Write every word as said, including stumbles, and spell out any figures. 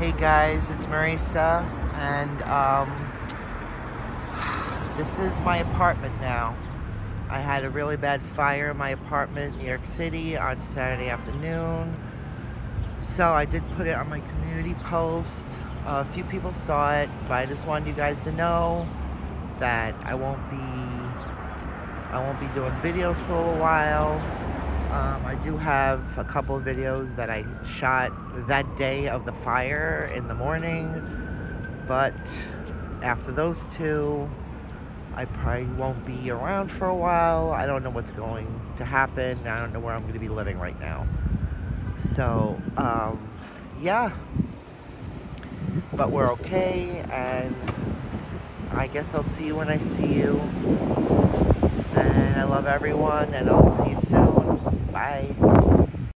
Hey guys, it's Marisa, and um, this is my apartment now. I had a really bad fire in my apartment in New York City on Saturday afternoon. So I did put it on my community post. Uh, a few people saw it, but I just wanted you guys to know that I won't be, I won't be doing videos for a little while. Um, I do have a couple of videos that I shot that day of the fire in the morning, but after those two, I probably won't be around for a while. I don't know what's going to happen. I don't know where I'm going to be living right now. So, um, yeah, but we're okay, and I guess I'll see you when I see you, and I love everyone, and I'll see you soon. Bye.